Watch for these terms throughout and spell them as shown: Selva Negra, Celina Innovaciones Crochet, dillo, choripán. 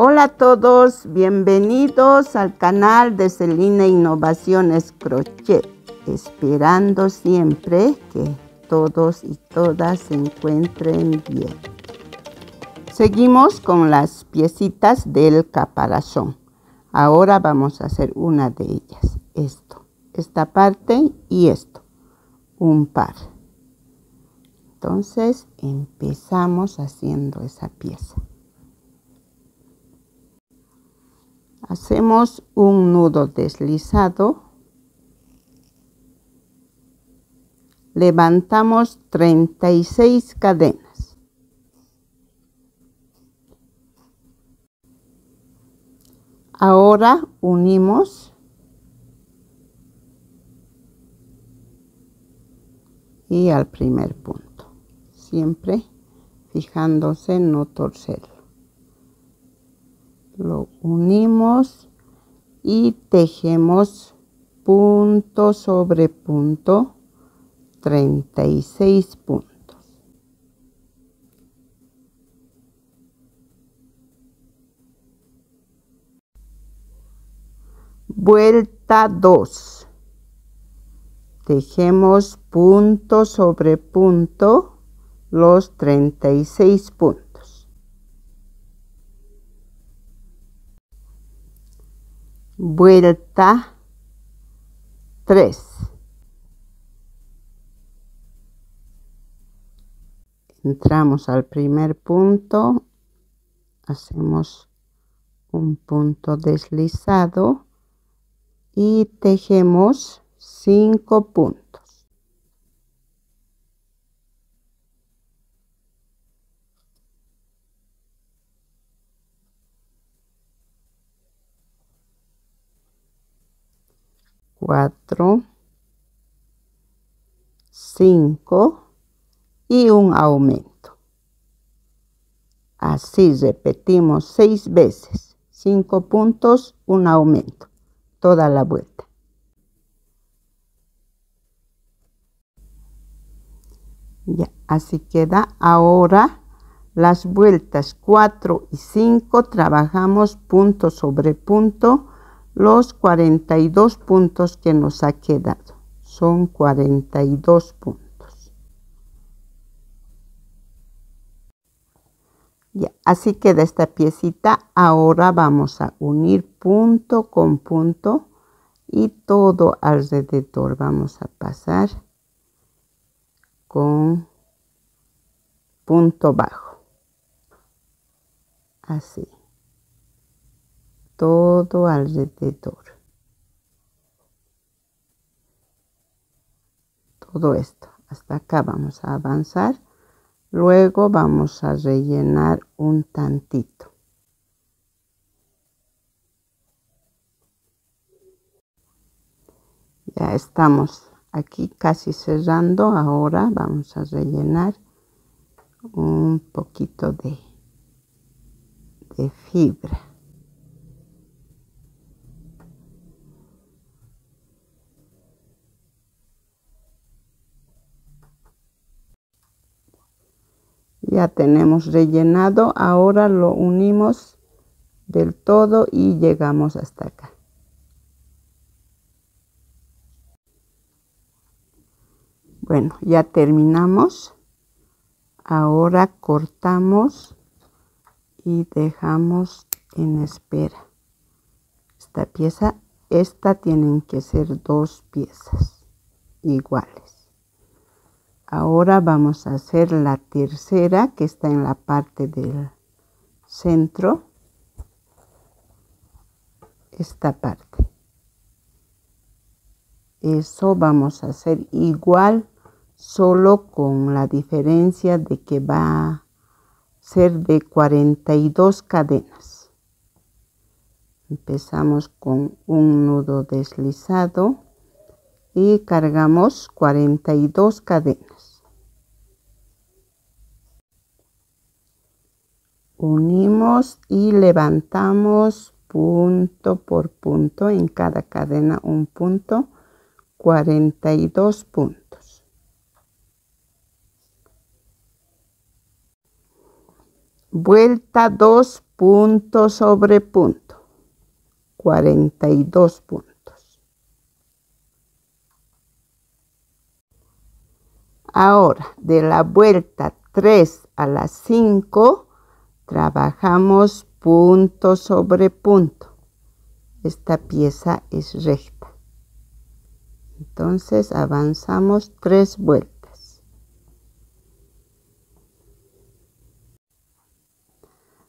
Hola a todos, bienvenidos al canal de Celina Innovaciones Crochet, esperando siempre que todos y todas se encuentren bien. Seguimos con las piecitas del caparazón. Ahora vamos a hacer una de ellas, esta parte y esto, un par. Entonces empezamos haciendo esa pieza. Hacemos un nudo deslizado, levantamos 36 cadenas, ahora unimos y al primer punto, siempre fijándose en no torcerlo. Lo unimos y tejemos punto sobre punto, 36 puntos. Vuelta 2. Tejemos punto sobre punto los 36 puntos. Vuelta 3. Entramos al primer punto, hacemos un punto deslizado y tejemos 5 puntos. Cuatro, cinco y un aumento. Así repetimos 6 veces. 5 puntos, un aumento, toda la vuelta. Ya, así queda. Ahora las vueltas 4 y 5 trabajamos punto sobre punto. Los 42 puntos que nos ha quedado, son 42 puntos. Ya, así queda esta piecita. Ahora vamos a unir punto con punto y todo alrededor vamos a pasar con punto bajo. Así. Todo alrededor, todo esto, hasta acá vamos a avanzar, luego vamos a rellenar un tantito. Ya estamos aquí casi cerrando, ahora vamos a rellenar un poquito de fibra. Ya tenemos rellenado, ahora lo unimos del todo y llegamos hasta acá. Bueno, ya terminamos. Ahora cortamos y dejamos en espera. Esta pieza, esta tienen que ser 2 piezas iguales. Ahora vamos a hacer la tercera que está en la parte del centro, esta parte. Eso vamos a hacer igual, solo con la diferencia de que va a ser de 42 cadenas. Empezamos con un nudo deslizado y cargamos 42 cadenas. Unimos y levantamos punto por punto, en cada cadena un punto, 42 puntos. Vuelta 2 punto sobre punto, 42 puntos. Ahora, de la vuelta 3 a la 5, trabajamos punto sobre punto. Esta pieza es recta. Entonces avanzamos 3 vueltas.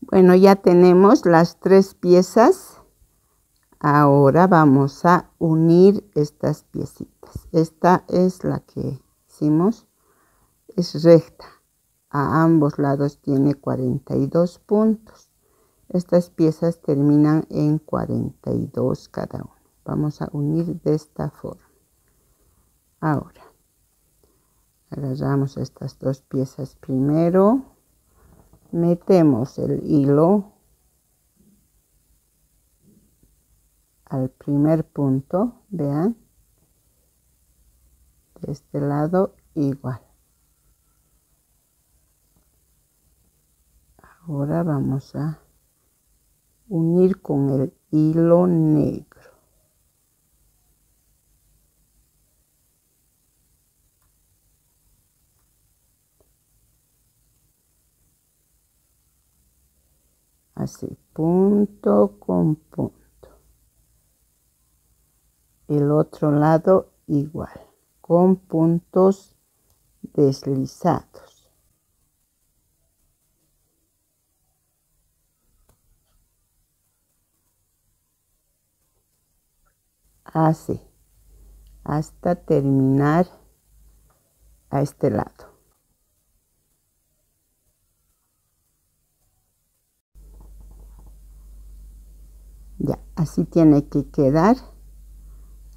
Bueno, ya tenemos las 3 piezas. Ahora vamos a unir estas piecitas. Esta es la que hicimos, es recta, a ambos lados tiene 42 puntos. Estas piezas terminan en 42 cada una. Vamos a unir de esta forma. Ahora agarramos estas 2 piezas primero, metemos el hilo al primer punto, vean, de este lado igual. Ahora vamos a unir con el hilo negro. Así, punto con punto. El otro lado igual, con puntos deslizados. Así, hasta terminar a este lado. Ya, así tiene que quedar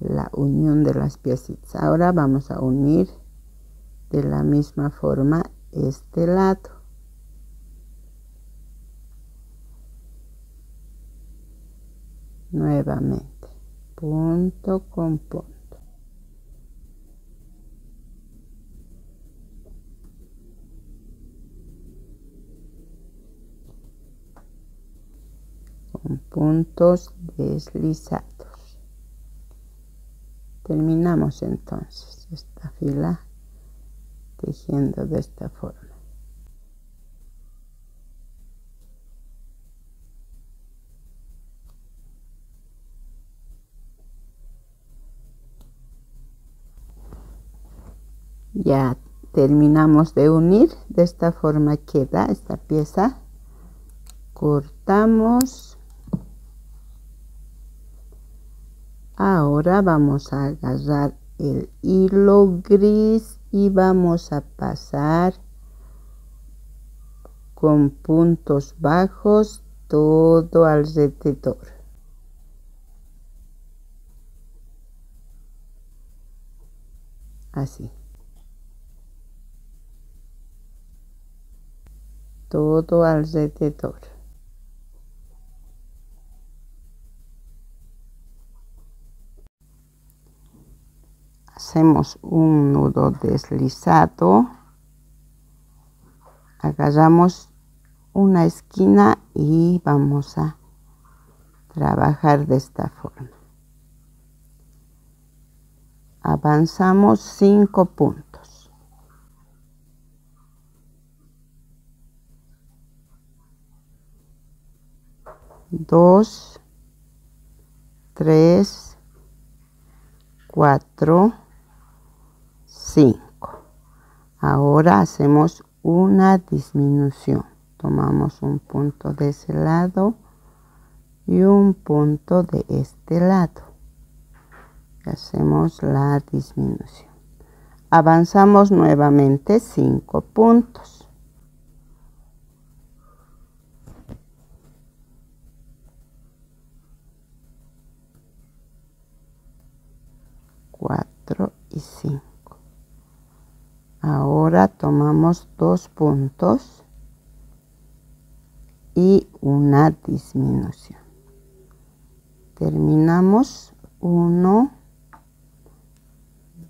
la unión de las piecitas. Ahora vamos a unir de la misma forma este lado. Nuevamente, punto con punto. Con puntos deslizados. Terminamos entonces esta fila tejiendo de esta forma. Ya terminamos de unir, de esta forma queda esta pieza. Cortamos. Ahora vamos a agarrar el hilo gris y vamos a pasar con puntos bajos todo alrededor. Así. Todo alrededor. Hacemos un nudo deslizado, agarramos una esquina y vamos a trabajar de esta forma. Avanzamos 5 puntos. Dos, 3, 4, 5. Ahora hacemos una disminución. Tomamos un punto de ese lado y un punto de este lado. Y hacemos la disminución. Avanzamos nuevamente 5 puntos. Ahora tomamos 2 puntos y una disminución. Terminamos 1,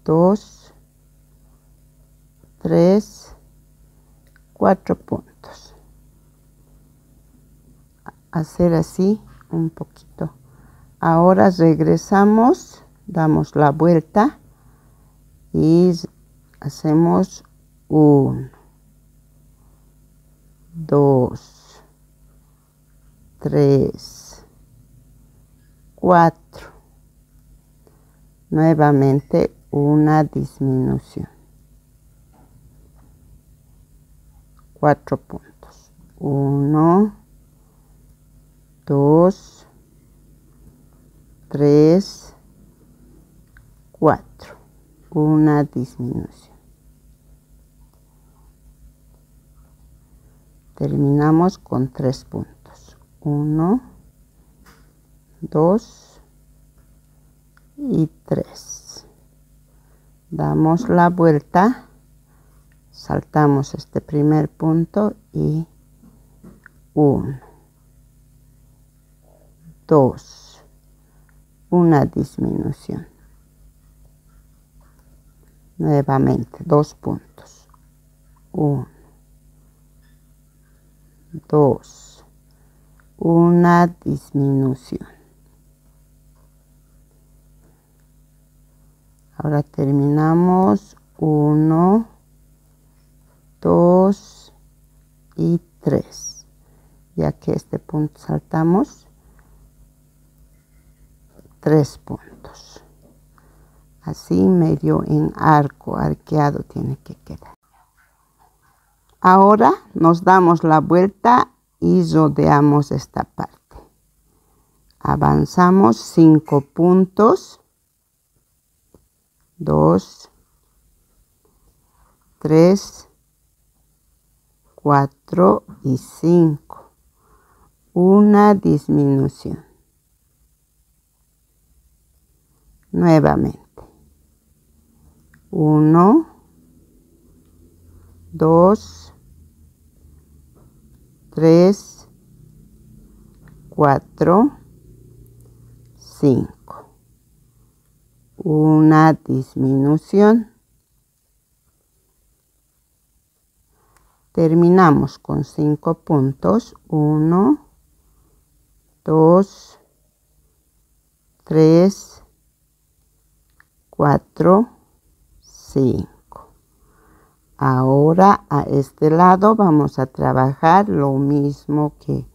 2, 3, 4 puntos. hacer así un poquito. Ahora regresamos, damos la vuelta y hacemos 1, 2, 3, 4. Nuevamente una disminución, 4 puntos, 1, 2, 3, 4, una disminución. Terminamos con 3 puntos, 1, 2 y 3. Damos la vuelta, saltamos este primer punto y 1, 2, una disminución. Nuevamente 2 puntos, 1, 2, una disminución. Ahora terminamos 1, 2 y 3. Ya que este punto saltamos, 3 puntos. Así medio en arco, arqueado tiene que quedar. Ahora nos damos la vuelta y rodeamos esta parte. Avanzamos 5 puntos, 2, 3, 4 y 5. Una disminución. Nuevamente 1, 2, 3, 4, 5. Una disminución. Terminamos con 5 puntos, 1, 2, 3, 4, 5. Ahora a este lado vamos a trabajar lo mismo que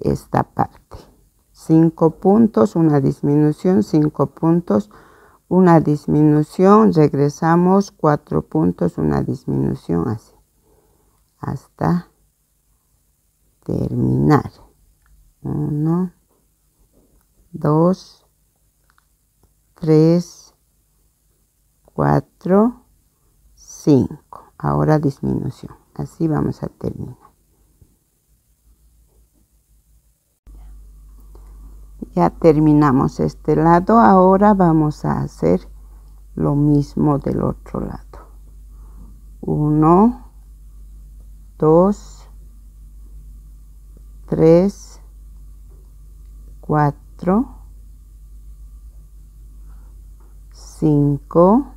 esta parte. 5 puntos, una disminución, 5 puntos, una disminución, regresamos, 4 puntos, una disminución, así hasta terminar. 1, 2, 3, 4, 5. Ahora disminución. Así vamos a terminar. Ya terminamos este lado. Ahora vamos a hacer lo mismo del otro lado. 1, 2, 3, 4, 5.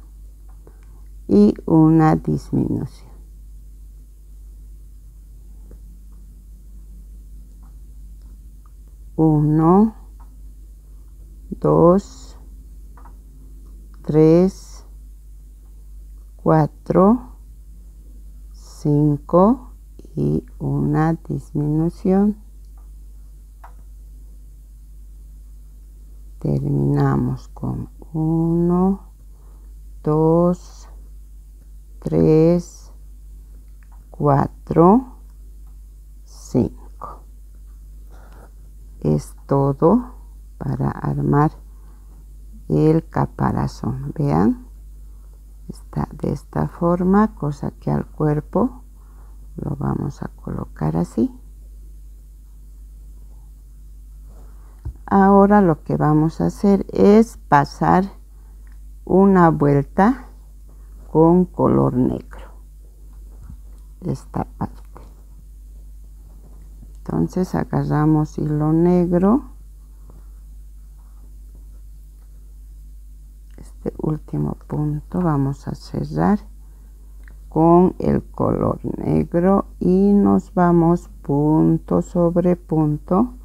Y una disminución. Uno, dos, tres, cuatro, cinco y una disminución. Terminamos con 1, 2, 3, 4, 5. Es todo para armar el caparazón. Vean, está de esta forma, cosa que al cuerpo lo vamos a colocar así. Ahora lo que vamos a hacer es pasar una vuelta con color negro esta parte. Entonces agarramos hilo negro, este último punto vamos a cerrar con el color negro y nos vamos punto sobre punto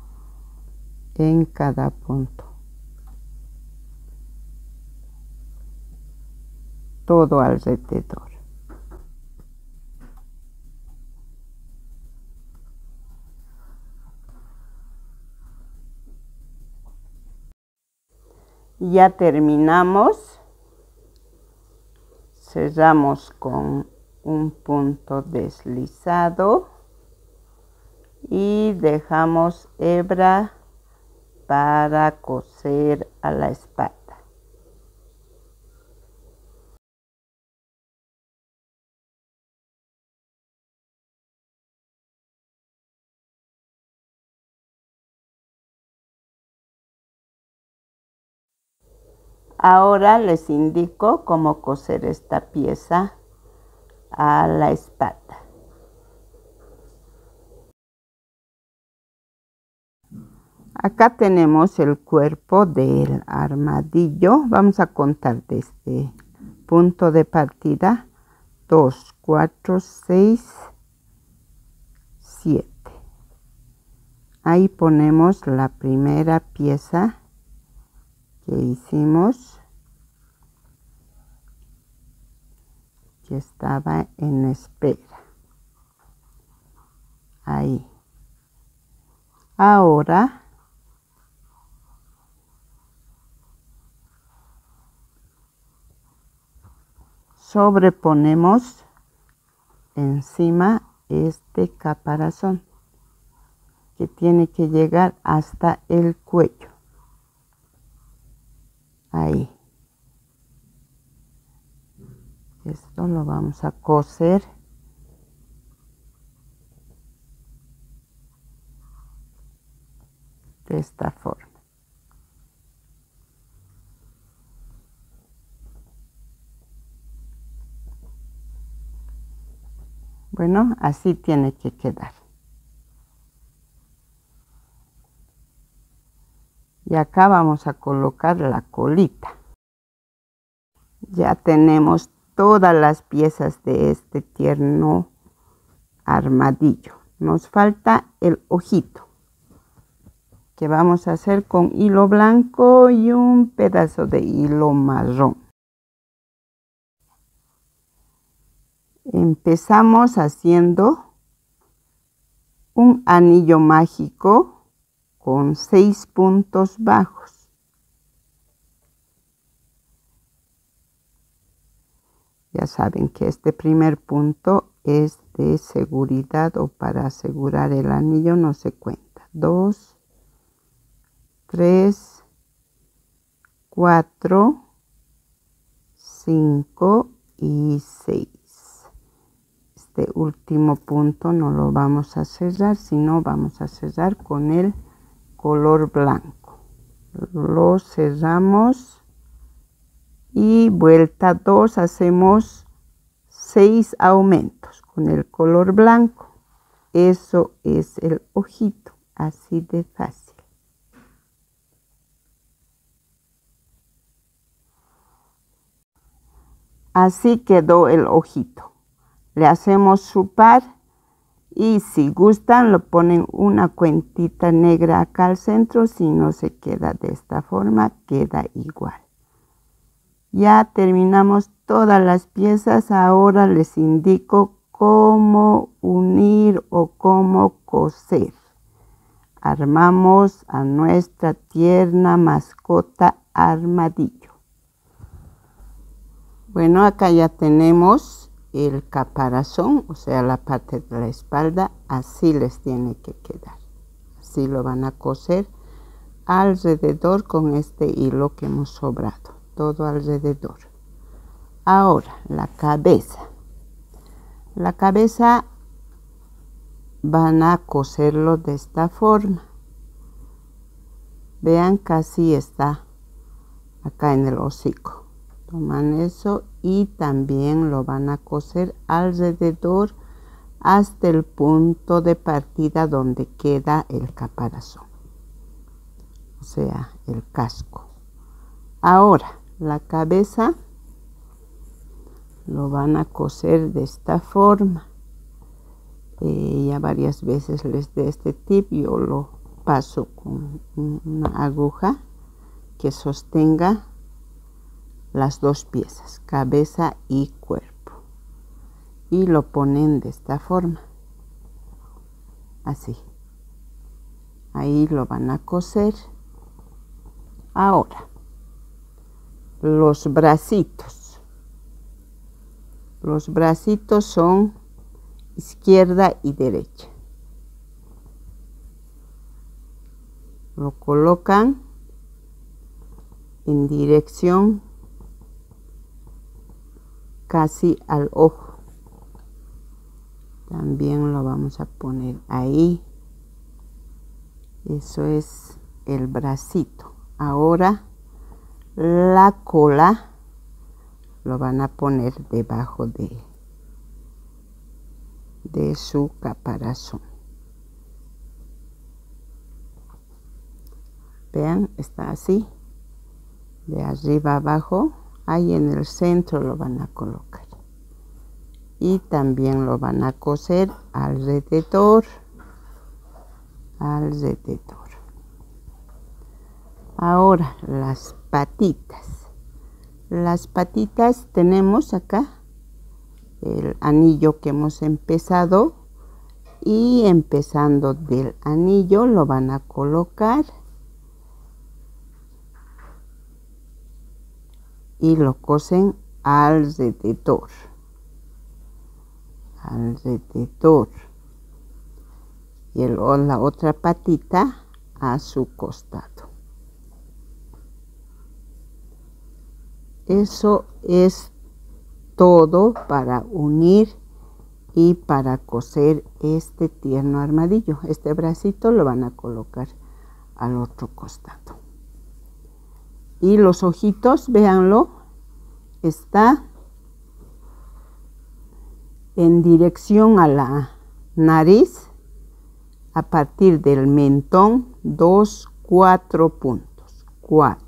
en cada punto. Todo alrededor. Ya terminamos. Cerramos con un punto deslizado y dejamos hebra para coser a la espalda. Ahora les indico cómo coser esta pieza a la espalda. Acá tenemos el cuerpo del armadillo. Vamos a contar desde punto de partida: 2, 4, 6, 7. Ahí ponemos la primera pieza que hicimos, que estaba en espera. Ahí. Ahora sobreponemos encima este caparazón que tiene que llegar hasta el cuello. Ahí. Esto lo vamos a coser de esta forma. Bueno, así tiene que quedar. Y acá vamos a colocar la colita. Ya tenemos todas las piezas de este tierno armadillo. Nos falta el ojito, que vamos a hacer con hilo blanco y un pedazo de hilo marrón. Empezamos haciendo un anillo mágico con 6 puntos bajos. Ya saben que este primer punto es de seguridad o para asegurar el anillo, no se cuenta. 2, 3, 4, 5 y 6. Este último punto no lo vamos a cerrar, sino vamos a cerrar con el color blanco. Lo cerramos y vuelta 2 hacemos 6 aumentos con el color blanco. Eso es el ojito, así de fácil. Así quedó el ojito. Le hacemos su par. Y si gustan, lo ponen una cuentita negra acá al centro. Si no se queda de esta forma, queda igual. Ya terminamos todas las piezas. Ahora les indico cómo unir o cómo coser. Armamos a nuestra tierna mascota armadillo. Bueno, acá ya tenemos el caparazón, o sea, la parte de la espalda. Así les tiene que quedar. Así lo van a coser alrededor con este hilo que hemos sobrado, todo alrededor. Ahora la cabeza. La cabeza van a coserlo de esta forma. Vean, casi está acá en el hocico. Toman eso y también lo van a coser alrededor hasta el punto de partida donde queda el caparazón, o sea, el casco. Ahora la cabeza lo van a coser de esta forma. Ya varias veces les dé este tip. Yo lo paso con una aguja que sostenga las dos piezas, cabeza y cuerpo, y lo ponen de esta forma, así. Ahí lo van a coser. Ahora los bracitos, son izquierda y derecha, lo colocan en dirección casi al ojo. También lo vamos a poner ahí. Eso es el bracito. Ahora la cola lo van a poner debajo de su caparazón. Vean, está así, de arriba abajo. Ahí en el centro lo van a colocar y también lo van a coser alrededor, Ahora las patitas. Las patitas tenemos acá el anillo que hemos empezado, y empezando del anillo lo van a colocar y lo cosen alrededor, y la otra patita a su costado. Eso es todo para unir y para coser este tierno armadillo. Este bracito lo van a colocar al otro costado. Y los ojitos, véanlo, está en dirección a la nariz, a partir del mentón, 2, 4 puntos, 4.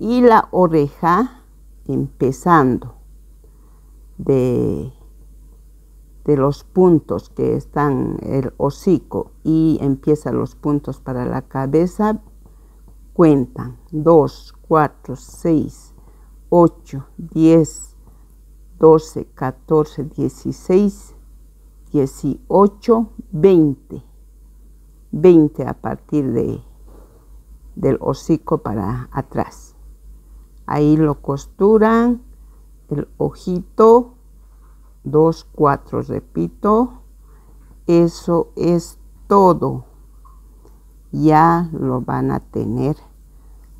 Y la oreja, empezando de los puntos que están el hocico y empiezan los puntos para la cabeza, cuentan 2, 4, 6, 8, 10, 12, 14, 16, 18, 20. 20 a partir del hocico para atrás. Ahí lo costuran, el ojito, 2, 4, repito. Eso es todo. Ya lo van a tener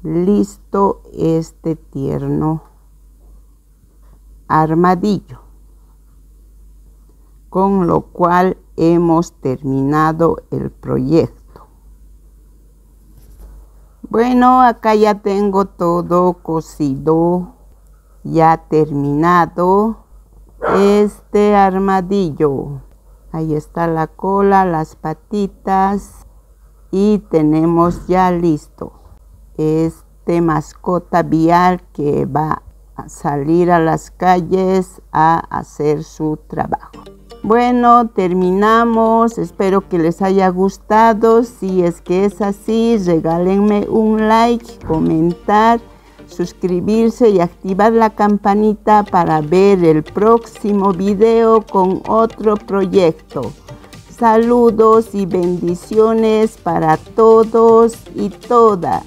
listo este tierno armadillo, con lo cual hemos terminado el proyecto. Bueno, acá ya tengo todo cosido, ya terminado este armadillo. Ahí está la cola, las patitas, y tenemos ya listo este mascota vial que va a salir a las calles a hacer su trabajo. Bueno, terminamos. Espero que les haya gustado. Si es que es así, regálenme un like, comentar, suscribirse y activar la campanita para ver el próximo video con otro proyecto. Saludos y bendiciones para todos y todas.